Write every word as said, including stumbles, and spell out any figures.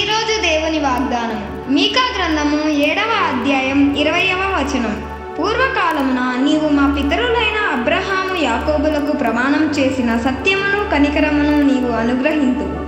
ఈరోజు దేవుని వాగ్దానం మీకా గ్రంథము ఏడవ అధ్యాయం ఇరవైవ వచనం. పూర్వకాలమున నీవు మా పితరులైన అబ్రహాము యాకోబులకు ప్రమాణం చేసిన సత్యమును కనికరమును నీవు అనుగ్రహించు.